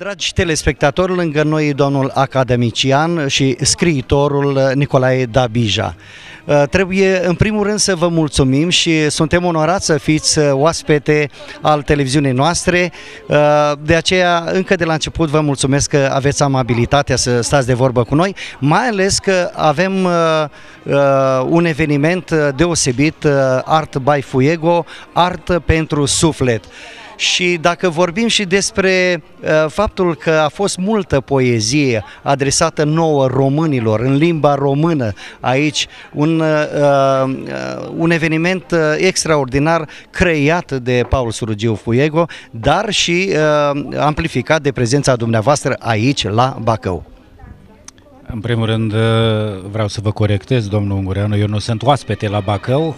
Dragi telespectatori, lângă noi domnul academician și scriitorul Nicolae Dabija. Trebuie în primul rând să vă mulțumim și suntem onorați să fiți oaspete al televiziunii noastre. De aceea, încă de la început vă mulțumesc că aveți amabilitatea să stați de vorbă cu noi, mai ales că avem un eveniment deosebit, Art by Fuego, Art pentru suflet. Și dacă vorbim și despre faptul că a fost multă poezie adresată nouă românilor, în limba română, aici un eveniment extraordinar creat de Paul Surugiu Fuego, dar și amplificat de prezența dumneavoastră aici la Bacău. În primul rând vreau să vă corectez, domnul Ungureanu, eu nu sunt oaspete la Bacău.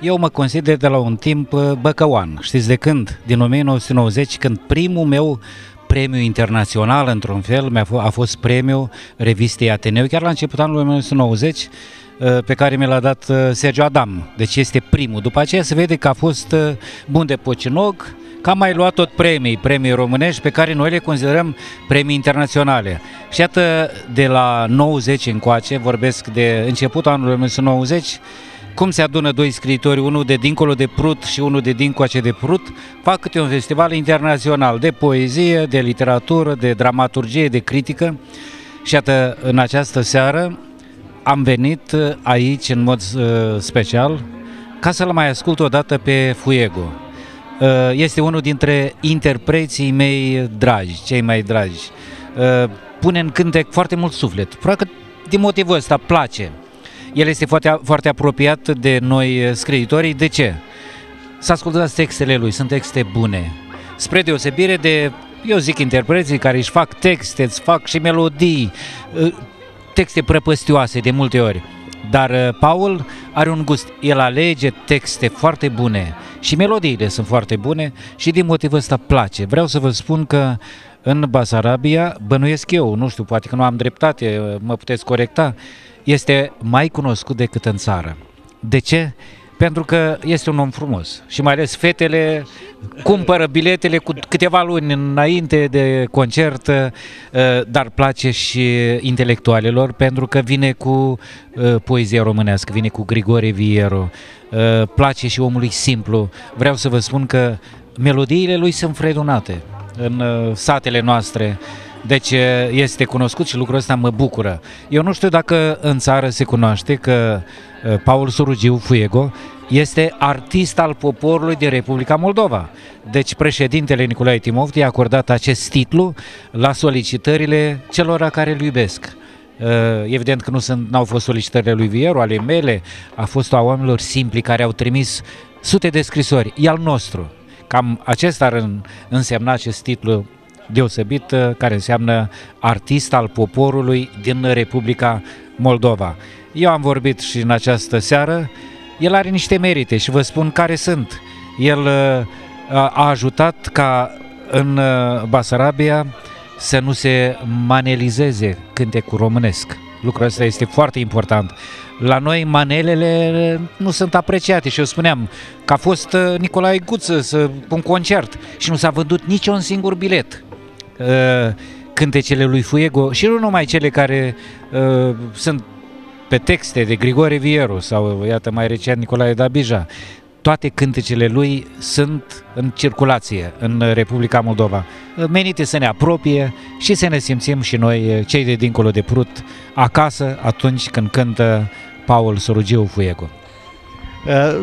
Eu mă consider de la un timp băcăuan. Știți de când? Din 1990, când primul meu premiu internațional, într-un fel, a fost premiul revistei Ateneu, chiar la începutul anului 1990, pe care mi l-a dat Sergio Adam. Deci este primul. După aceea se vede că a fost bun de pocinog, că a mai luat tot premii românești pe care noi le considerăm premii internaționale. Și iată, de la 90 încoace, vorbesc de începutul anului 1990, cum se adună doi scriitori, unul de dincolo de Prut și unul de dincoace de Prut, fac câte un festival internațional de poezie, de literatură, de dramaturgie, de critică. Și iată, în această seară am venit aici în mod special ca să-l mai ascult odată pe Fuego. Este unul dintre interpreții mei dragi, cei mai dragi. Pune în cântec foarte mult suflet, probabil că din motivul ăsta place. El este foarte, foarte apropiat de noi scriitorii. De ce? Să ascultați textele lui, sunt texte bune. Spre deosebire de, eu zic, interpreții care își fac texte, îți fac și melodii, texte prăpăstioase de multe ori. Dar Paul are un gust, el alege texte foarte bune și melodiile sunt foarte bune și din motivul ăsta place. Vreau să vă spun că în Basarabia, bănuiesc eu, nu știu, poate că nu am dreptate, mă puteți corecta, este mai cunoscut decât în țară. De ce? Pentru că este un om frumos și mai ales fetele cumpără biletele cu câteva luni înainte de concert, dar place și intelectualelor pentru că vine cu poezia românească, vine cu Grigore Vieru, place și omului simplu. Vreau să vă spun că melodiile lui sunt fredonate în satele noastre. Deci este cunoscut și lucrul ăsta mă bucură. Eu nu știu dacă în țară se cunoaște că Paul Surugiu Fuego este artist al poporului din Republica Moldova. Deci președintele Nicolae Timofti a acordat acest titlu la solicitările celor care îl iubesc. Evident că n-au fost solicitările lui Vieru, ale mele, a fost a oamenilor simpli care au trimis sute de scrisori. E al nostru. Cam acesta ar însemna acest titlu deosebit, care înseamnă artist al poporului din Republica Moldova. Eu am vorbit și în această seară, el are niște merite și vă spun care sunt. El a ajutat ca în Basarabia să nu se manelizeze cântecul românesc. Lucrul ăsta este foarte important. La noi manelele nu sunt apreciate și eu spuneam că a fost Nicolae Guță să un concert și nu s-a vândut niciun singur bilet. Cântecele lui Fuego și nu numai cele care sunt pe texte de Grigore Vieru sau, iată, mai recent Nicolae Dabija, toate cântecele lui sunt în circulație în Republica Moldova, menite să ne apropie și să ne simțim și noi, cei de dincolo de Prut, acasă atunci când cântă Paul Surugiu Fuego.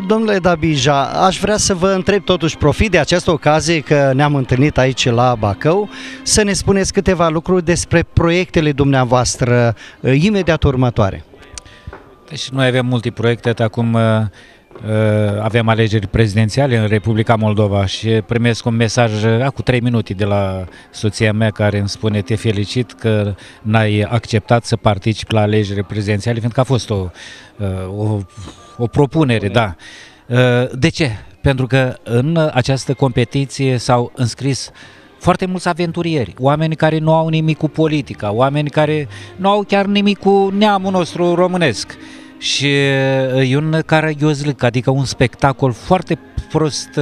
Domnule Dabija, aș vrea să vă întreb totuși, profit de această ocazie că ne-am întâlnit aici la Bacău, să ne spuneți câteva lucruri despre proiectele dumneavoastră imediat următoare. Deci noi avem multe proiecte, acum aveam alegeri prezidențiale în Republica Moldova și primesc un mesaj cu 3 minute de la soția mea care îmi spune: te felicit că n-ai acceptat să participi la alegeri prezidențiale, fiindcă a fost o propunere, da. De ce? Pentru că în această competiție s-au înscris foarte mulți aventurieri, oameni care nu au nimic cu politica, oameni care nu au chiar nimic cu neamul nostru românesc. Și e un caragiozlic, adică un spectacol foarte prost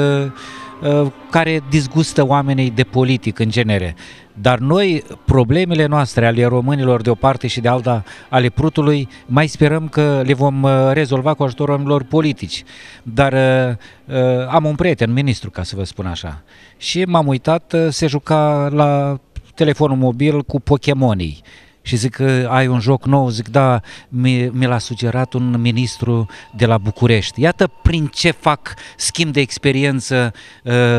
care dizgustă oamenii de politică în genere. Dar noi, problemele noastre ale românilor de o parte și de alta ale Prutului, mai sperăm că le vom rezolva cu ajutorul lor politici. Dar am un prieten, ministru, ca să vă spun așa, și m-am uitat, se juca la telefonul mobil cu Pokémonii. Și zic că ai un joc nou, zic da, mi l-a sugerat un ministru de la București. Iată prin ce fac schimb de experiență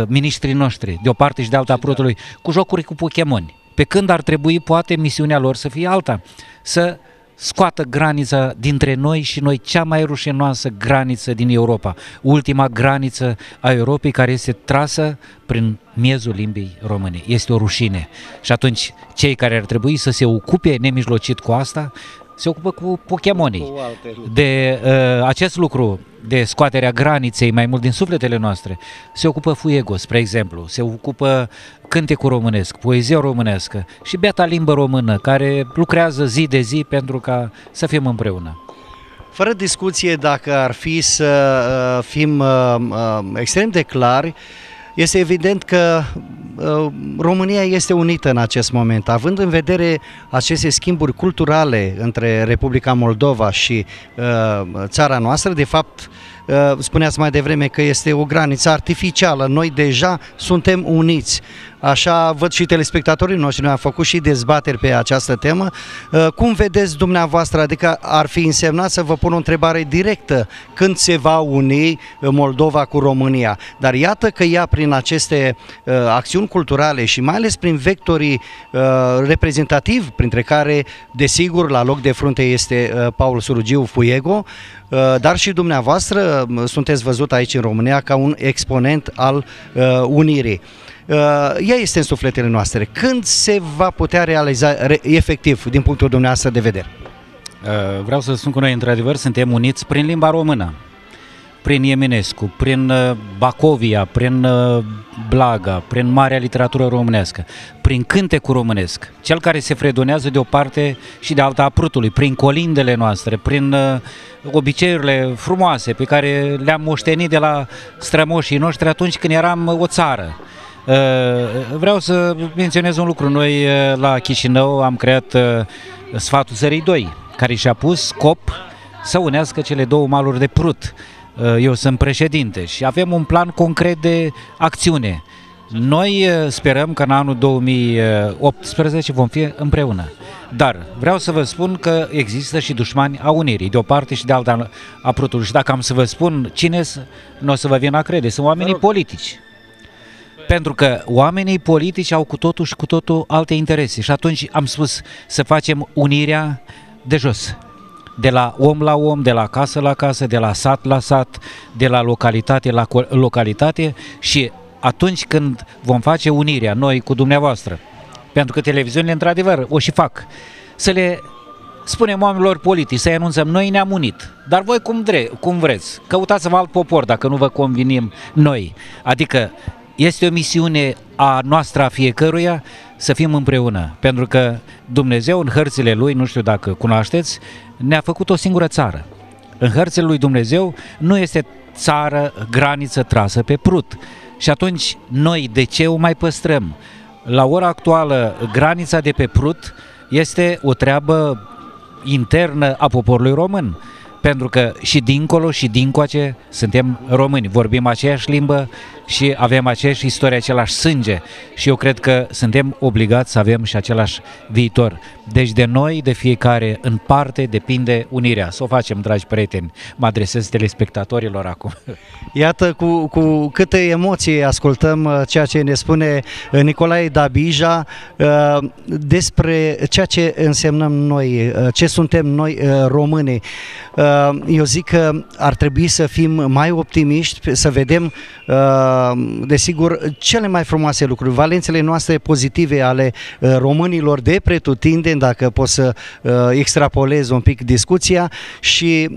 miniștrii noștri, de o parte și de alta a Prutului, cu jocuri cu Pokémon. Pe când ar trebui poate misiunea lor să fie alta, să scoată granița dintre noi și noi, cea mai rușinoasă graniță din Europa, ultima graniță a Europei care este trasă prin miezul limbii române. Este o rușine. Și atunci cei care ar trebui să se ocupe nemijlocit cu asta, se ocupă cu Pokémonii. De acest lucru, de scoaterea graniței mai mult din sufletele noastre, se ocupă Fuego, spre exemplu, se ocupă cântecul românesc, poezia românescă și beata limbă română, care lucrează zi de zi pentru ca să fim împreună. Fără discuție, dacă ar fi să fim extrem de clari, este evident că România este unită în acest moment, având în vedere aceste schimburi culturale între Republica Moldova și țara noastră. De fapt, spuneați mai devreme că este o graniță artificială, noi deja suntem uniți. Așa văd și telespectatorii noștri, noi am făcut și dezbateri pe această temă. Cum vedeți dumneavoastră, adică ar fi însemnat să vă pun o întrebare directă, când se va uni Moldova cu România? Dar iată că ea prin aceste acțiuni culturale și mai ales prin vectorii reprezentativi, printre care, desigur, la loc de frunte este Paul Surugiu Fuego, dar și dumneavoastră sunteți văzut aici în România ca un exponent al unirii. Ea este în sufletele noastre. Când se va putea realiza efectiv din punctul dumneavoastră de vedere? Vreau să spun că noi într-adevăr suntem uniți prin limba română, prin Eminescu, prin Bacovia, prin Blaga, prin marea literatură românească, prin cântecul românesc, cel care se fredonează de o parte și de alta a Prutului, prin colindele noastre, prin obiceiurile frumoase pe care le-am moștenit de la strămoșii noștri atunci când eram o țară. Vreau să menționez un lucru. Noi la Chișinău am creat Sfatul Țării 2, care și-a pus scop să unească cele două maluri de Prut. Eu sunt președinte și avem un plan concret de acțiune. Noi sperăm că în anul 2018 vom fi împreună. Dar vreau să vă spun că există și dușmani a unirii, de o parte și de alta a Prutului. Și dacă am să vă spun cine, nu o să vă vină a crede, sunt oamenii politici. Pentru că oamenii politici au cu totul și cu totul alte interese. Și atunci am spus să facem unirea de jos. De la om la om, de la casă la casă, de la sat la sat, de la localitate la localitate. Și atunci când vom face unirea, noi cu dumneavoastră, pentru că televiziunile într-adevăr o și fac, să le spunem oamenilor politici, să-i anunțăm, noi ne-am unit, dar voi cum vreți, căutați-vă alt popor dacă nu vă convinim noi. Adică este o misiune a noastră, a fiecăruia, să fim împreună. Pentru că Dumnezeu, în hărțile Lui, nu știu dacă cunoașteți, ne-a făcut o singură țară. În hărțile Lui Dumnezeu nu este țară, graniță trasă pe Prut. Și atunci noi de ce o mai păstrăm? La ora actuală, granița de pe Prut este o treabă internă a poporului român. Pentru că și dincolo și dincoace suntem români, vorbim aceeași limbă și avem aceeași istorie, același sânge și eu cred că suntem obligați să avem și același viitor. Deci de noi, de fiecare în parte, depinde unirea. Să o facem, dragi prieteni, mă adresez telespectatorilor acum. Iată cu câte emoții ascultăm ceea ce ne spune Nicolae Dabija despre ceea ce însemnăm noi, ce suntem noi românii. Eu zic că ar trebui să fim mai optimiști, să vedem, desigur, cele mai frumoase lucruri, valențele noastre pozitive ale românilor de pretutindeni, dacă pot să extrapolez un pic discuția, și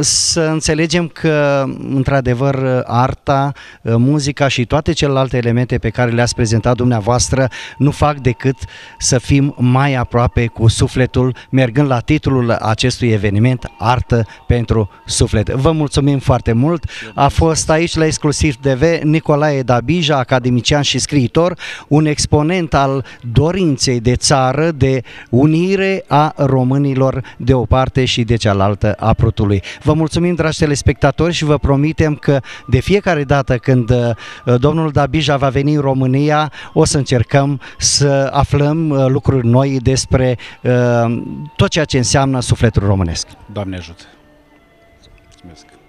să înțelegem că, într-adevăr, arta, muzica și toate celelalte elemente pe care le-ați prezentat dumneavoastră nu fac decât să fim mai aproape cu sufletul, mergând la titlul acestui eveniment, Artă pentru Suflet. Vă mulțumim foarte mult, a fost aici la Exclusiv TV pe Nicolae Dabija, academician și scriitor, un exponent al dorinței de țară, de unire a românilor de o parte și de cealaltă a Prutului. Vă mulțumim, dragi telespectatori, și vă promitem că de fiecare dată când domnul Dabija va veni în România, o să încercăm să aflăm lucruri noi despre tot ceea ce înseamnă sufletul românesc. Doamne ajută! Mulțumesc!